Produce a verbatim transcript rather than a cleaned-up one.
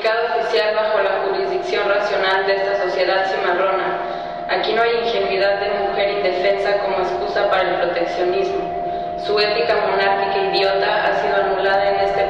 significado oficial bajo la jurisdicción racional de esta sociedad cimarrona. Aquí no hay ingenuidad de mujer indefensa como excusa para el proteccionismo. Su ética monárquica idiota ha sido anulada en este